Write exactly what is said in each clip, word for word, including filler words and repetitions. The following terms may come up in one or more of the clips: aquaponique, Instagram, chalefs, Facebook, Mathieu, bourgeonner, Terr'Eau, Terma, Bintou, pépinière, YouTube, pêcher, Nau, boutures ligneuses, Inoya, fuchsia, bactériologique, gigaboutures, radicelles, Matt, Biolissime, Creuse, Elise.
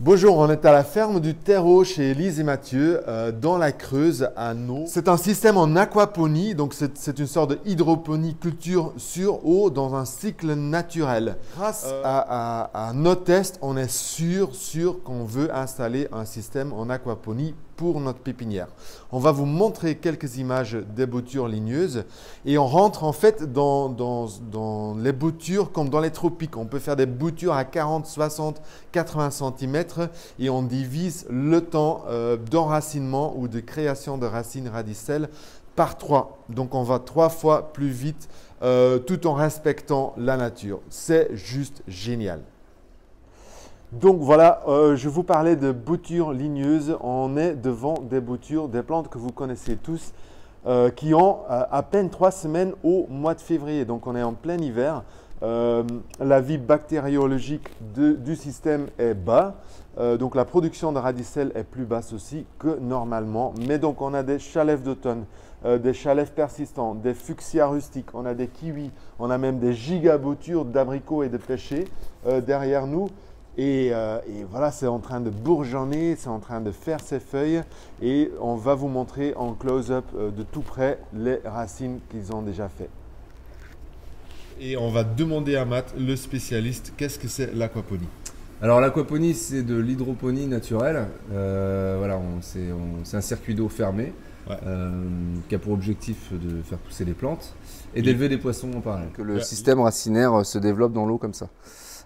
Bonjour, on est à la ferme du Terr'Eau chez Elise et Mathieu, euh, dans la Creuse, à Nau. C'est un système en aquaponie, donc c'est une sorte de hydroponie culture sur eau dans un cycle naturel. Grâce euh... à, à, à nos tests, on est sûr, sûr qu'on veut installer un système en aquaponie pour notre pépinière. On va vous montrer quelques images des boutures ligneuses et on rentre en fait dans, dans, dans les boutures comme dans les tropiques. On peut faire des boutures à quarante, soixante, quatre-vingts centimètres. Et on divise le temps euh, d'enracinement ou de création de racines radicelles par trois. Donc on va trois fois plus vite euh, tout en respectant la nature. C'est juste génial. Donc voilà, euh, je vous parlais de boutures ligneuses. On est devant des boutures, des plantes que vous connaissez tous, euh, qui ont euh, à peine trois semaines au mois de février. Donc on est en plein hiver. Euh, la vie bactériologique de, du système est bas, euh, donc la production de radicelles est plus basse aussi que normalement. Mais donc on a des chalefs d'automne, euh, des chalefs persistants, des fuchsia rustiques, on a des kiwis, on a même des gigaboutures d'abricots et de pêcher euh, derrière nous. Et, euh, et voilà, c'est en train de bourgeonner, c'est en train de faire ses feuilles. Et on va vous montrer en close-up euh, de tout près les racines qu'ils ont déjà faites. Et on va demander à Matt, le spécialiste, qu'est-ce que c'est l'aquaponie? Alors l'aquaponie, c'est de l'hydroponie naturelle. Euh, voilà, c'est un circuit d'eau fermé, ouais. euh, qui a pour objectif de faire pousser les plantes et d'élever des poissons en parallèle. Que le ouais. système racinaire se développe dans l'eau comme ça.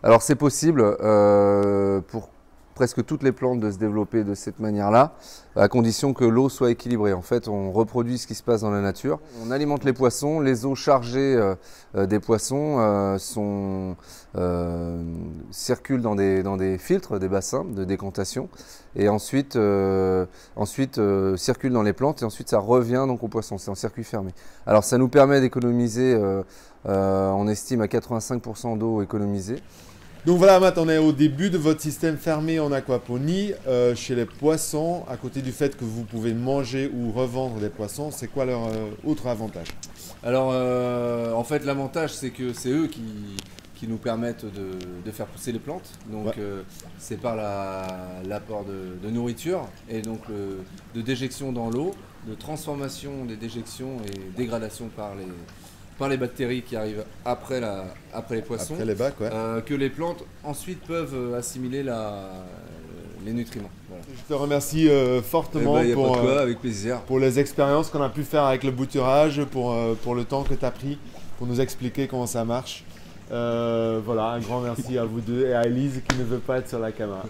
Alors c'est possible euh, pour presque toutes les plantes de se développer de cette manière-là, à condition que l'eau soit équilibrée. En fait, on reproduit ce qui se passe dans la nature. On alimente les poissons, les eaux chargées euh, des poissons euh, sont, euh, circulent dans des, dans des filtres, des bassins de décantation, et ensuite, euh, ensuite euh, circulent dans les plantes, et ensuite ça revient donc aux poissons, c'est en circuit fermé. Alors ça nous permet d'économiser, euh, euh, on estime à quatre-vingt-cinq pour cent d'eau économisée. Donc voilà Matt, on est au début de votre système fermé en aquaponie euh, chez les poissons. À côté du fait que vous pouvez manger ou revendre des poissons, c'est quoi leur euh, autre avantage? Alors euh, en fait l'avantage c'est que c'est eux qui, qui nous permettent de, de faire pousser les plantes. Donc ouais. euh, c'est par l'apport la, de, de nourriture et donc euh, de déjection dans l'eau, de transformation des déjections et dégradation par les... par les bactéries qui arrivent après, la, après les poissons, après les bacs, ouais. euh, que les plantes ensuite peuvent assimiler la, les nutriments. Voilà. Je te remercie euh, fortement bah, pour, quoi, euh, avec plaisir. Pour les expériences qu'on a pu faire avec le bouturage, pour, euh, pour le temps que tu as pris, pour nous expliquer comment ça marche. Euh, voilà, un grand merci à vous deux et à Elise qui ne veut pas être sur la caméra.